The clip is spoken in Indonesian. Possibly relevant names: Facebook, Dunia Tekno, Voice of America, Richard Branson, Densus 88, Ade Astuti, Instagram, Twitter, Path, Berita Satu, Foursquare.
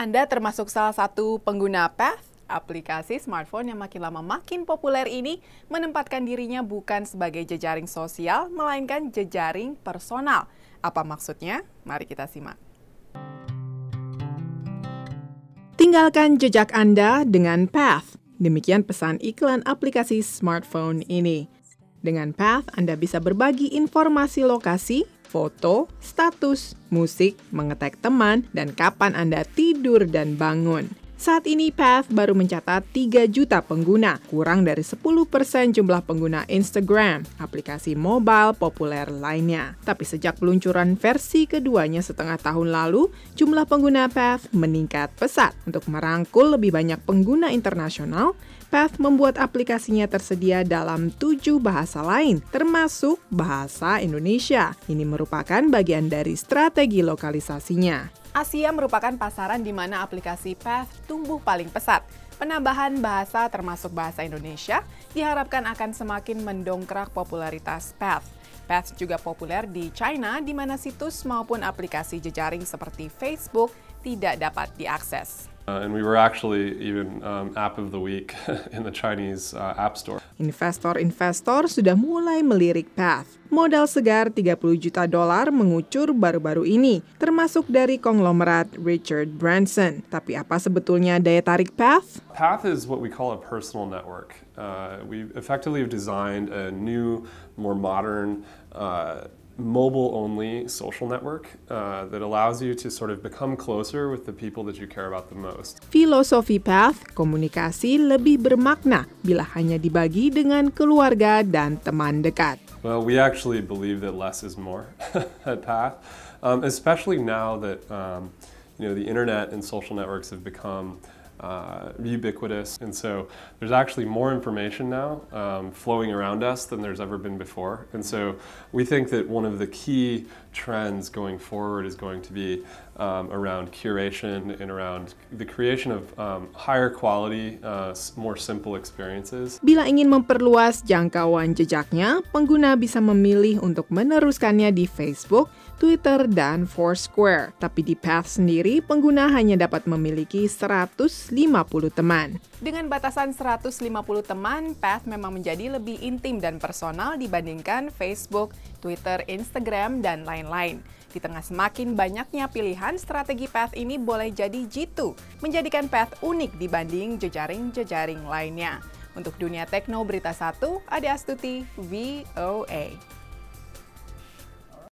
Anda termasuk salah satu pengguna Path? Aplikasi smartphone yang makin lama makin populer ini menempatkan dirinya bukan sebagai jejaring sosial, melainkan jejaring personal. Apa maksudnya? Mari kita simak. Tinggalkan jejak Anda dengan Path. Demikian pesan iklan aplikasi smartphone ini. Dengan Path, Anda bisa berbagi informasi lokasi, foto, status, musik, mengetek teman, dan kapan Anda tidur dan bangun. Saat ini, Path baru mencatat 3 juta pengguna, kurang dari 10% jumlah pengguna Instagram, aplikasi mobile populer lainnya. Tapi sejak peluncuran versi keduanya setengah tahun lalu, jumlah pengguna Path meningkat pesat. Untuk merangkul lebih banyak pengguna internasional, Path membuat aplikasinya tersedia dalam 7 bahasa lain, termasuk bahasa Indonesia. Ini merupakan bagian dari strategi lokalisasinya. Asia merupakan pasaran di mana aplikasi Path tumbuh paling pesat. Penambahan bahasa termasuk bahasa Indonesia diharapkan akan semakin mendongkrak popularitas Path. Path juga populer di China di mana situs maupun aplikasi jejaring seperti Facebook tidak dapat diakses. And we were actually even app of the week in the Chinese app store. Investor-investor sudah mulai melirik Path. Modal segar $30 juta mengucur baru-baru ini, termasuk dari konglomerat Richard Branson. Tapi apa sebetulnya daya tarik Path? Path is what we call a personal network. We effectively have designed a new, more modern mobile-only social network that allows you to sort of become closer with the people that you care about the most. Filosofi Path, komunikasi lebih bermakna bila hanya dibagi dengan keluarga dan teman dekat. Well, we actually believe that less is more at Path, especially now that you know, the internet and social networks have become ubiquitous, and so there's actually more information now flowing around us than there's ever been before, and so we think that one of the key trends going forward is going to be around curation and around the creation of higher quality, more simple experiences. Bila ingin memperluas jangkauan jejaknya, pengguna bisa memilih untuk meneruskannya di Facebook, Twitter, dan Foursquare. Tapi di Path sendiri, pengguna hanya dapat memiliki 150 teman. Dengan batasan 150 teman, Path memang menjadi lebih intim dan personal dibandingkan Facebook, Twitter, Instagram, dan lain-lain. Di tengah semakin banyaknya pilihan, strategi Path ini boleh jadi jitu, menjadikan Path unik dibanding jejaring-jejaring lainnya. Untuk Dunia Tekno Berita 1, Ade Astuti, VOA.